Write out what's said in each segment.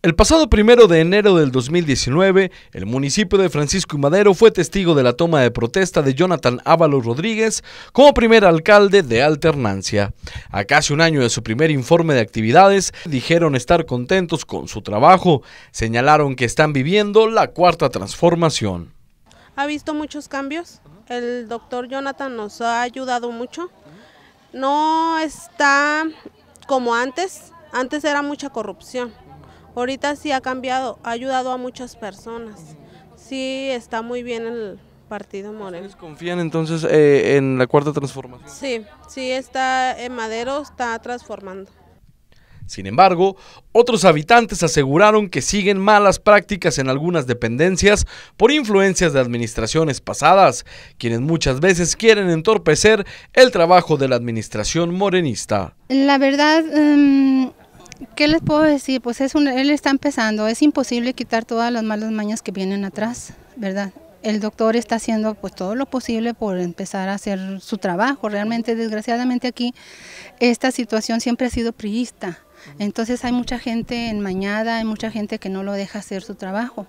El pasado 1 de enero del 2019, el municipio de Francisco I. Madero fue testigo de la toma de protesta de Jonathan Ávalo Rodríguez como primer alcalde de alternancia. A casi un año de su primer informe de actividades, dijeron estar contentos con su trabajo. Señalaron que están viviendo la Cuarta Transformación. Ha visto muchos cambios. El doctor Jonathan nos ha ayudado mucho. No está como antes. Antes era mucha corrupción. Ahorita sí ha cambiado, ha ayudado a muchas personas. Sí, está muy bien el partido Morena. ¿Ustedes confían entonces en la Cuarta Transformación? Sí, está en Madero, está transformando. Sin embargo, otros habitantes aseguraron que siguen malas prácticas en algunas dependencias por influencias de administraciones pasadas, quienes muchas veces quieren entorpecer el trabajo de la administración morenista. La verdad... ¿qué les puedo decir? Pues él está empezando, es imposible quitar todas las malas mañas que vienen atrás, ¿verdad? El doctor está haciendo pues todo lo posible por empezar a hacer su trabajo. Realmente, desgraciadamente aquí, esta situación siempre ha sido priista. Entonces hay mucha gente enmañada, hay mucha gente que no lo deja hacer su trabajo.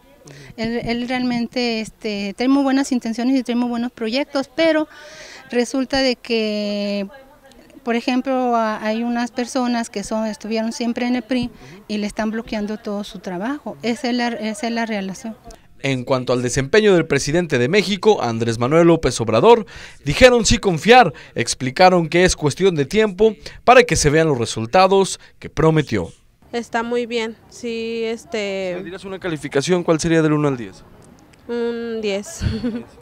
Él realmente tiene muy buenas intenciones y tiene muy buenos proyectos, pero resulta de que... por ejemplo, hay unas personas que estuvieron siempre en el PRI y le están bloqueando todo su trabajo. Esa es la relación. En cuanto al desempeño del presidente de México, Andrés Manuel López Obrador, dijeron sí confiar, explicaron que es cuestión de tiempo para que se vean los resultados que prometió. Está muy bien, sí. Si dirás una calificación, ¿cuál sería del 1 al 10? Un 10,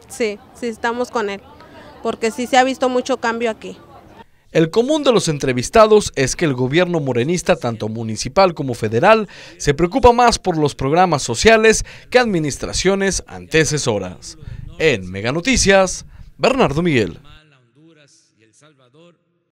sí, estamos con él, porque sí se ha visto mucho cambio aquí. El común de los entrevistados es que el gobierno morenista, tanto municipal como federal, se preocupa más por los programas sociales que administraciones antecesoras. En Meganoticias, Bernardo Miguel.